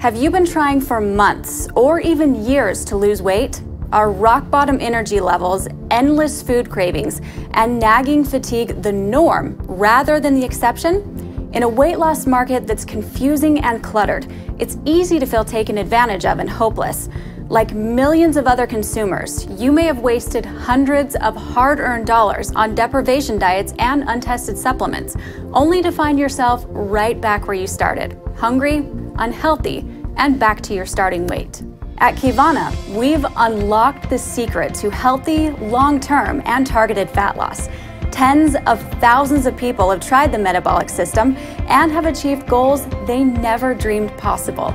Have you been trying for months or even years to lose weight? Are rock bottom energy levels, endless food cravings, and nagging fatigue the norm rather than the exception? In a weight loss market that's confusing and cluttered, it's easy to feel taken advantage of and hopeless. Like millions of other consumers, you may have wasted hundreds of hard-earned dollars on deprivation diets and untested supplements, only to find yourself right back where you started, hungry, unhealthy, and back to your starting weight. At Qivana, we've unlocked the secret to healthy, long-term, and targeted fat loss. Tens of thousands of people have tried the metabolic system and have achieved goals they never dreamed possible.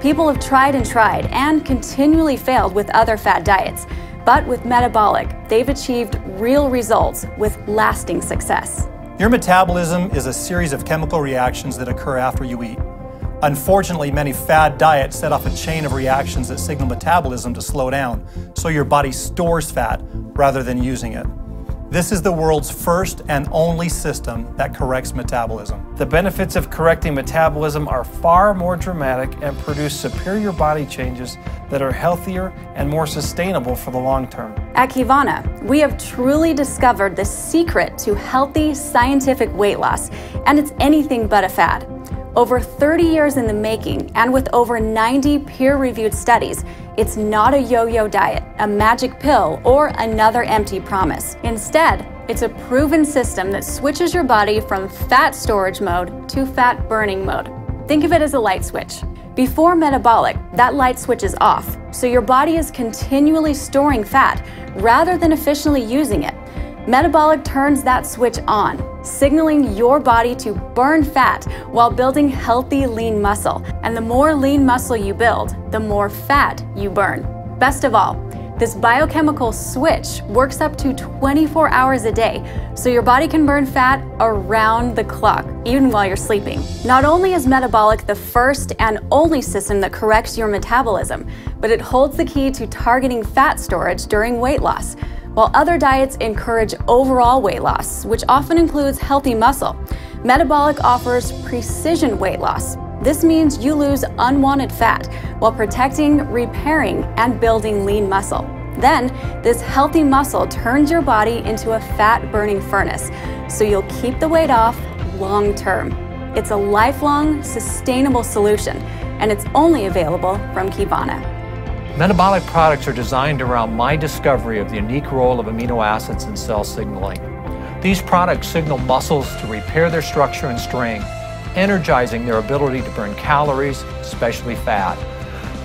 People have tried and tried and continually failed with other fad diets, but with Metaboliq, they've achieved real results with lasting success. Your metabolism is a series of chemical reactions that occur after you eat. Unfortunately, many fad diets set off a chain of reactions that signal metabolism to slow down, so your body stores fat rather than using it. This is the world's first and only system that corrects metabolism. The benefits of correcting metabolism are far more dramatic and produce superior body changes that are healthier and more sustainable for the long term. At Qivana, we have truly discovered the secret to healthy, scientific weight loss, and it's anything but a fad. Over 30 years in the making, and with over 90 peer-reviewed studies, it's not a yo-yo diet, a magic pill, or another empty promise. Instead, it's a proven system that switches your body from fat storage mode to fat burning mode. Think of it as a light switch. Before Metaboliq, that light switch is off, so your body is continually storing fat rather than efficiently using it. Metaboliq turns that switch on, signaling your body to burn fat while building healthy, lean muscle. And the more lean muscle you build, the more fat you burn. Best of all, this biochemical switch works up to 24 hours a day, so your body can burn fat around the clock, even while you're sleeping. Not only is Metaboliq the first and only system that corrects your metabolism, but it holds the key to targeting fat storage during weight loss. While other diets encourage overall weight loss, which often includes healthy muscle, Metaboliq offers precision weight loss. This means you lose unwanted fat while protecting, repairing, and building lean muscle. Then, this healthy muscle turns your body into a fat-burning furnace, so you'll keep the weight off long-term. It's a lifelong, sustainable solution, and it's only available from Qivana. Metaboliq products are designed around my discovery of the unique role of amino acids in cell signaling. These products signal muscles to repair their structure and strength, energizing their ability to burn calories, especially fat.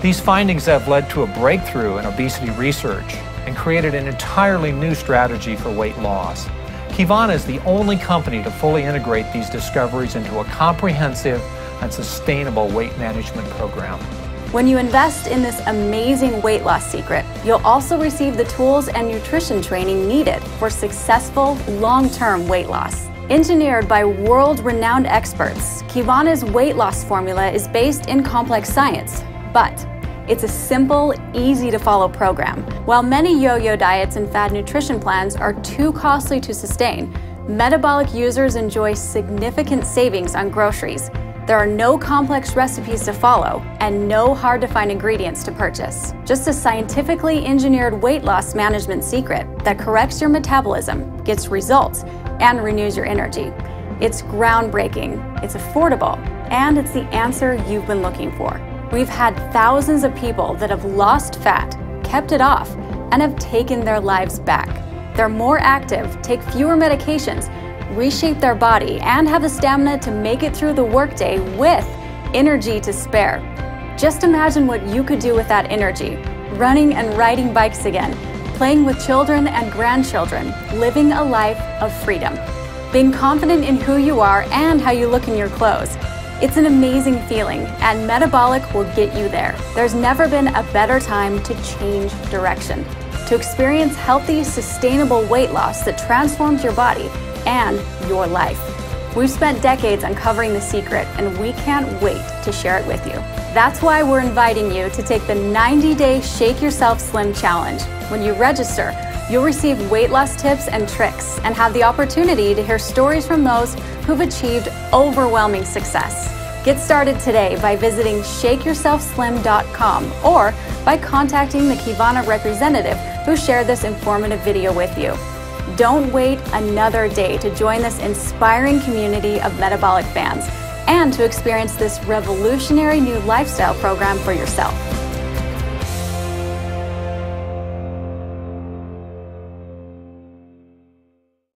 These findings have led to a breakthrough in obesity research and created an entirely new strategy for weight loss. Qivana is the only company to fully integrate these discoveries into a comprehensive and sustainable weight management program. When you invest in this amazing weight loss secret, you'll also receive the tools and nutrition training needed for successful long-term weight loss. Engineered by world-renowned experts, Qivana's weight loss formula is based in complex science, but it's a simple, easy-to-follow program. While many yo-yo diets and fad nutrition plans are too costly to sustain, Metaboliq users enjoy significant savings on groceries. There are no complex recipes to follow and no hard-to-find ingredients to purchase. Just a scientifically engineered weight loss management secret that corrects your metabolism, gets results, and renews your energy. It's groundbreaking, it's affordable, and it's the answer you've been looking for. We've had thousands of people that have lost fat, kept it off, and have taken their lives back. They're more active, take fewer medications, reshape their body, and have the stamina to make it through the workday with energy to spare. Just imagine what you could do with that energy, running and riding bikes again, playing with children and grandchildren, living a life of freedom, being confident in who you are and how you look in your clothes. It's an amazing feeling, and Metaboliq will get you there. There's never been a better time to change direction, to experience healthy, sustainable weight loss that transforms your body and your life. We've spent decades uncovering the secret, and we can't wait to share it with you. That's why we're inviting you to take the 90-day Shake Yourself Slim Challenge. When you register, you'll receive weight loss tips and tricks and have the opportunity to hear stories from those who've achieved overwhelming success. Get started today by visiting shakeyourselfslim.com or by contacting the Qivana representative who shared this informative video with you. Don't wait another day to join this inspiring community of metabolic fans and to experience this revolutionary new lifestyle program for yourself.